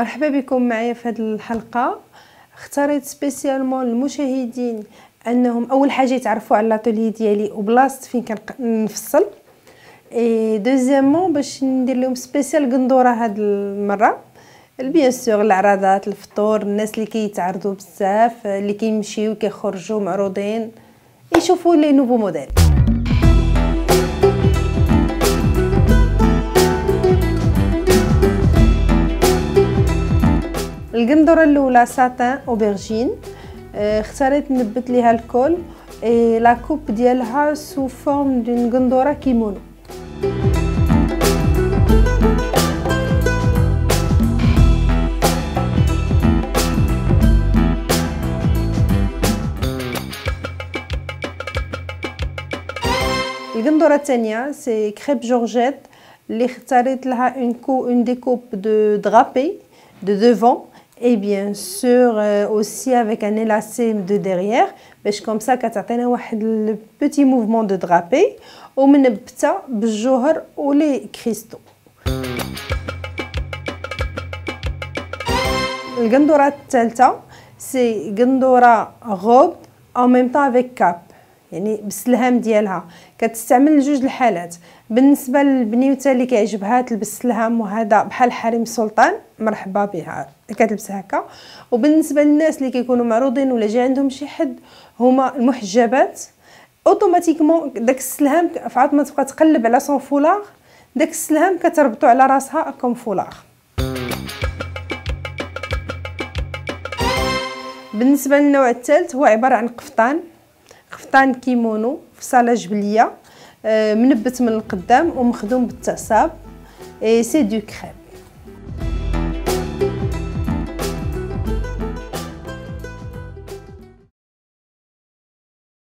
مرحبا بكم معايا في هذه الحلقه. اختاريت سبيسيالمون للمشاهدين انهم اول حاجه يتعرفوا على لاتولي ديالي وبلاصه فين كنفصل، دوزيامون باش ندير لهم سبيسيال قندوره هاد المره، بيان سور العراضات، الفطور، الناس اللي كيتعرضوا بزاف، اللي كيمشيو كيخرجوا معروضين يشوفوا لي نوفو موديل. القندوره الاولى ساتان اوبرجين، اختاريت نبت ليها الكول، لا كوب ديالها سو فورم دون قندوره كيمونو. القندوره الثانيه سي كريب جورجيت، اللي اختاريت لها اون ديكوب دو درابي de devant et bien sûr aussi avec un élacé de derrière باش comme ça كتعطينا واحد le petit mouvement de drapé ومنبته بالجوهر ولي كريستو. القندوره الثالثه سي قندوره غوب en même temps avec cap، يعني بالسلهام ديالها كتستعمل جوج الحالات. بالنسبه للبنيوته اللي كيعجبها تلبس السلهام وهذا بحال حريم سلطان مرحبا بها كتلبس هكا، وبالنسبه للناس اللي كيكونوا معروضين ولا جا عندهم شي حد هما المحجبات اوتوماتيكمون داك السلهام فعاد ما تبقى تقلب على سون فولاغ، داك السلهام كتربطو على راسها كوم فولاغ. بالنسبه للنوع الثالث هو عباره عن قفطان كيمونو في صاله جبليه، منبت من القدام ومخدوم بالتعصاب، سي دو كريم.